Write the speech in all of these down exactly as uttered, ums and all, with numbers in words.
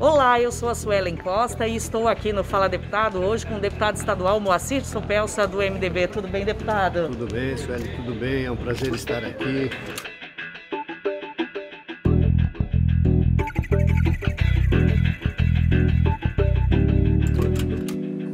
Olá, eu sou a Suelen Costa e estou aqui no Fala Deputado hoje com o deputado estadual Moacir Sopelsa do M D B. Tudo bem, deputado? Tudo bem, Suelen, tudo bem. É um prazer estar aqui.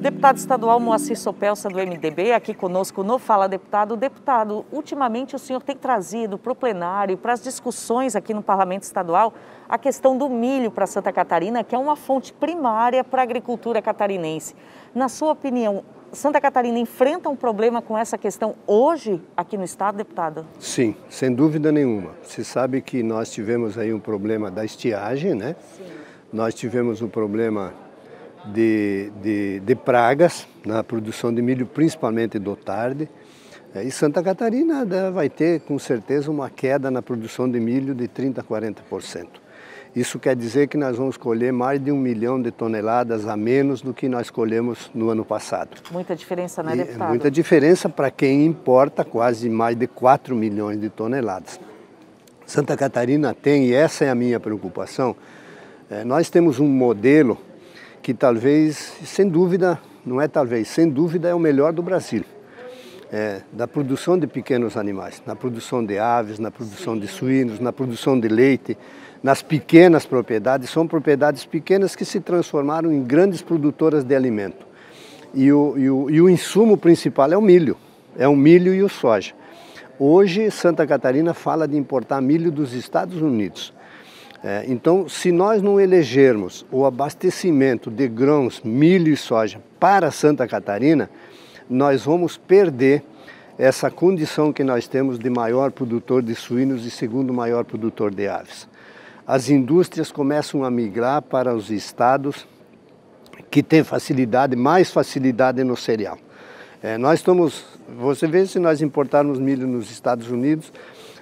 Deputado estadual Moacir Sopelsa do M D B, aqui conosco no Fala Deputado. Deputado, ultimamente o senhor tem trazido para o plenário, para as discussões aqui no Parlamento Estadual, a questão do milho para Santa Catarina, que é uma fonte primária para a agricultura catarinense. Na sua opinião, Santa Catarina enfrenta um problema com essa questão hoje aqui no estado, deputado? Sim, sem dúvida nenhuma. Você sabe que nós tivemos aí um problema da estiagem, né? Sim. Nós tivemos um problema De, de, de pragas na produção de milho, principalmente do tarde. E Santa Catarina vai ter, com certeza, uma queda na produção de milho de trinta a quarenta por cento. Isso quer dizer que nós vamos colher mais de um milhão de toneladas a menos do que nós colhemos no ano passado. Muita diferença, né, deputado? E muita diferença para quem importa quase mais de quatro milhões de toneladas. Santa Catarina tem, e essa é a minha preocupação, nós temos um modelo que talvez, sem dúvida, não é talvez, sem dúvida é o melhor do Brasil. É, da produção de pequenos animais, na produção de aves, na produção de suínos, na produção de leite, nas pequenas propriedades, são propriedades pequenas que se transformaram em grandes produtoras de alimento. E o, e o, e o insumo principal é o milho, é o milho e o soja. Hoje, Santa Catarina fala de importar milho dos Estados Unidos. Então, se nós não elegermos o abastecimento de grãos, milho e soja para Santa Catarina, nós vamos perder essa condição que nós temos de maior produtor de suínos e segundo maior produtor de aves. As indústrias começam a migrar para os estados que têm facilidade, mais facilidade no cereal. É, nós estamos, você vê, se nós importarmos milho nos Estados Unidos,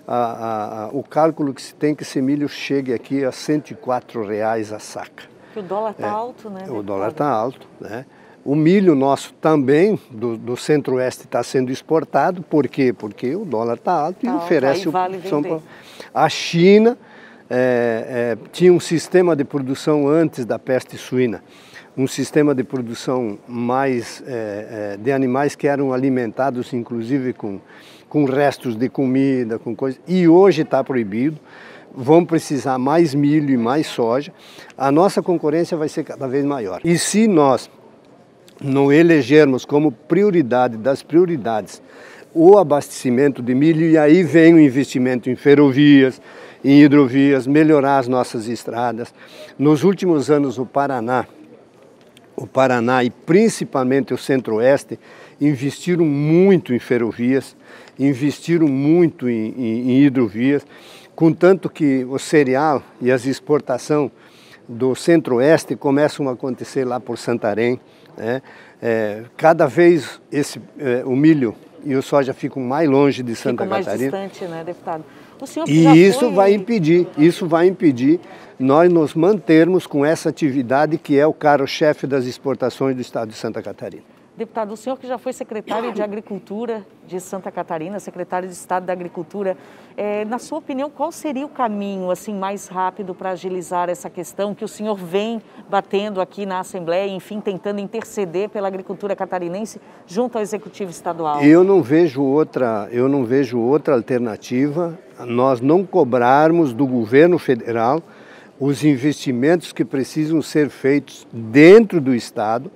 A, a, a, o cálculo que se tem que esse milho chegue aqui a cento e quatro reais a saca. O dólar está é, alto, né? O dólar está alto, né? O milho nosso também, do, do Centro-Oeste, está sendo exportado. Por quê? Porque o dólar está alto tá e alto, oferece... O, vale São Paulo. A China é, é, tinha um sistema de produção antes da peste suína. Um sistema de produção mais é, é, de animais que eram alimentados inclusive com, com restos de comida, com coisas, e hoje está proibido. Vão precisar mais milho e mais soja. A nossa concorrência vai ser cada vez maior. E se nós não elegermos como prioridade das prioridades o abastecimento de milho, e aí vem o investimento em ferrovias, em hidrovias, melhorar as nossas estradas. Nos últimos anos o Paraná, O Paraná e principalmente o Centro-Oeste investiram muito em ferrovias, investiram muito em, em, em hidrovias, contanto que o cereal e as exportações do Centro-Oeste começam a acontecer lá por Santarém. Né? É, cada vez esse, é, o milho e o soja ficam mais longe de Santa Catarina. Ficam mais distante, né, deputado? O senhor já foi... E isso vai impedir, isso vai impedir nós nos mantermos com essa atividade que é o carro-chefe das exportações do estado de Santa Catarina. Deputado, o senhor que já foi secretário de Agricultura de Santa Catarina, secretário de Estado da Agricultura, é, na sua opinião, qual seria o caminho assim, mais rápido para agilizar essa questão que o senhor vem batendo aqui na Assembleia, enfim, tentando interceder pela agricultura catarinense junto ao Executivo Estadual? Eu não vejo outra, eu não vejo outra alternativa, nós não cobrarmos do governo federal os investimentos que precisam ser feitos dentro do estado,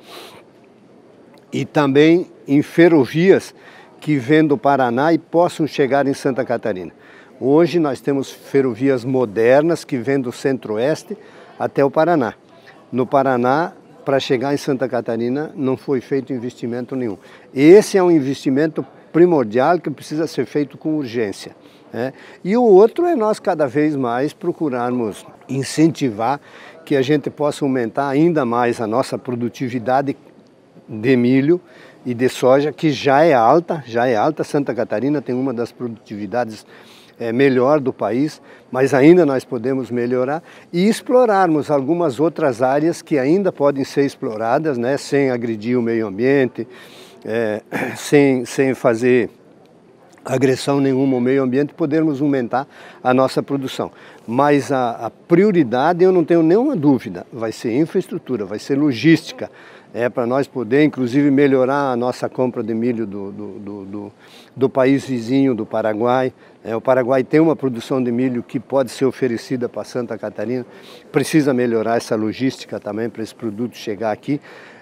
e também em ferrovias que vêm do Paraná e possam chegar em Santa Catarina. Hoje nós temos ferrovias modernas que vêm do Centro-Oeste até o Paraná. No Paraná, para chegar em Santa Catarina, não foi feito investimento nenhum. Esse é um investimento primordial que precisa ser feito com urgência. Né? E o outro é nós cada vez mais procurarmos incentivar que a gente possa aumentar ainda mais a nossa produtividade de milho e de soja, que já é alta, já é alta. Santa Catarina tem uma das produtividades é, melhor do país, mas ainda nós podemos melhorar e explorarmos algumas outras áreas que ainda podem ser exploradas, né, sem agredir o meio ambiente, é, sem, sem fazer agressão nenhuma ao meio ambiente, podermos aumentar a nossa produção. Mas a, a prioridade, eu não tenho nenhuma dúvida, vai ser infraestrutura, vai ser logística, é, para nós poder, inclusive, melhorar a nossa compra de milho do, do, do, do, do país vizinho, do Paraguai. É, o Paraguai tem uma produção de milho que pode ser oferecida para Santa Catarina, precisa melhorar essa logística também para esse produto chegar aqui,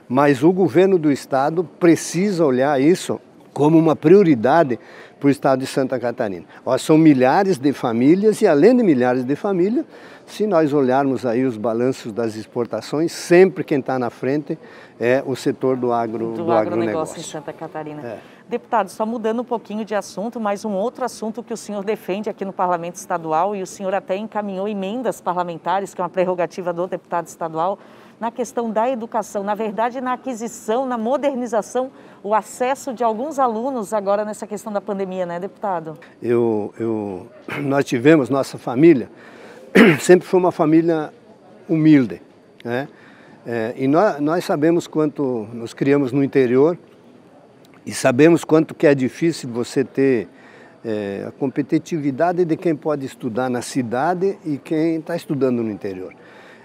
mas o governo do estado precisa olhar isso como uma prioridade para o estado de Santa Catarina. Ó, são milhares de famílias e, além de milhares de famílias, se nós olharmos aí os balanços das exportações, sempre quem está na frente é o setor do, agro, do, do agronegócio em Santa Catarina. É. Deputado, só mudando um pouquinho de assunto, mas um outro assunto que o senhor defende aqui no Parlamento Estadual, e o senhor até encaminhou emendas parlamentares, que é uma prerrogativa do deputado estadual, na questão da educação, na verdade na aquisição, na modernização, o acesso de alguns alunos agora nessa questão da pandemia, né, deputado? Eu, eu, nós tivemos, nossa família sempre foi uma família humilde, né? É, e nós, nós sabemos quanto nos criamos no interior e sabemos quanto que é difícil você ter é, a competitividade de quem pode estudar na cidade e quem está estudando no interior.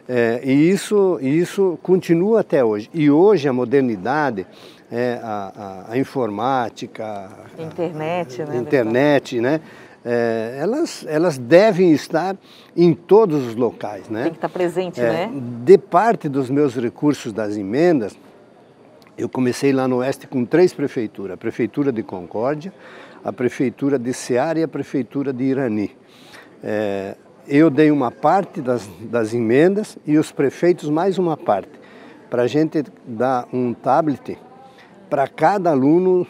É, e isso, isso continua até hoje. E hoje a modernidade, é, a, a, a informática, a internet, a, a, né, internet né, é, elas, elas devem estar em todos os locais. Né? Tem que estar presente, é, né? De parte dos meus recursos das emendas, eu comecei lá no Oeste com três prefeituras. A Prefeitura de Concórdia, a Prefeitura de Seara e a Prefeitura de Irani. É, Eu dei uma parte das, das emendas e os prefeitos mais uma parte, para a gente dar um tablet para cada aluno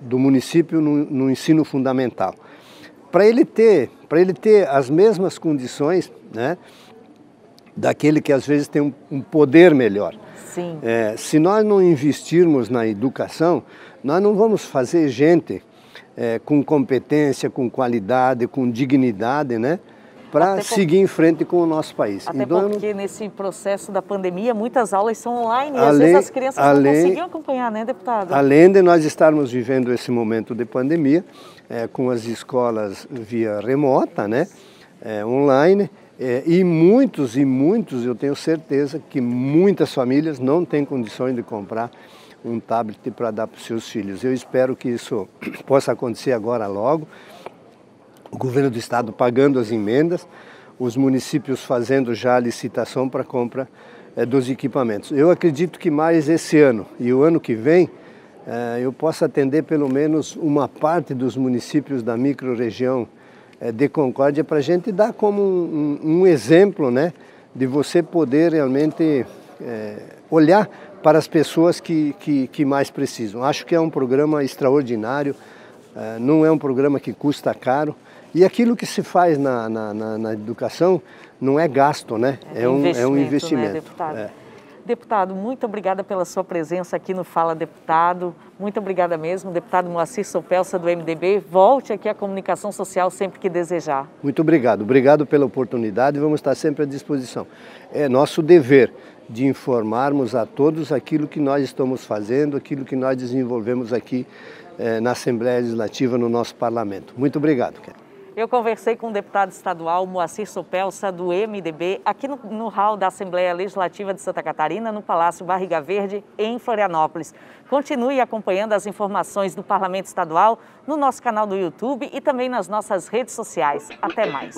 do município no, no ensino fundamental, para ele ter, para ele ter as mesmas condições, né, daquele que às vezes tem um, um poder melhor. Sim. É, se nós não investirmos na educação, nós não vamos fazer gente é, com competência, com qualidade, com dignidade, né? Para seguir em frente com o nosso país. Até então, porque não... nesse processo da pandemia, muitas aulas são online e além, às vezes as crianças além, não conseguiam acompanhar, né, deputado? Além de nós estarmos vivendo esse momento de pandemia, é, com as escolas via remota, né, é, online, é, e muitos, e muitos, eu tenho certeza que muitas famílias não têm condições de comprar um tablet para dar para os seus filhos. Eu espero que isso possa acontecer agora logo. O governo do estado pagando as emendas, os municípios fazendo já a licitação para compra é, dos equipamentos. Eu acredito que mais esse ano e o ano que vem é, eu possa atender pelo menos uma parte dos municípios da microrregião é, de Concórdia, para a gente dar como um, um, um exemplo, né, de você poder realmente é, olhar para as pessoas que, que, que mais precisam. Acho que é um programa extraordinário, é, não é um programa que custa caro. E aquilo que se faz na, na, na, na educação não é gasto, né? É um investimento. É um investimento. Né, deputado? É. Deputado, muito obrigada pela sua presença aqui no Fala Deputado. Muito obrigada mesmo, deputado Moacir Sopelsa, do M D B. Volte aqui à comunicação social sempre que desejar. Muito obrigado. Obrigado pela oportunidade, vamos estar sempre à disposição. É nosso dever de informarmos a todos aquilo que nós estamos fazendo, aquilo que nós desenvolvemos aqui eh, na Assembleia Legislativa, no nosso parlamento. Muito obrigado, Kelly. Eu conversei com o deputado estadual Moacir Sopelsa, do M D B, aqui no, no hall da Assembleia Legislativa de Santa Catarina, no Palácio Barriga Verde, em Florianópolis. Continue acompanhando as informações do Parlamento Estadual no nosso canal do YouTube e também nas nossas redes sociais. Até mais.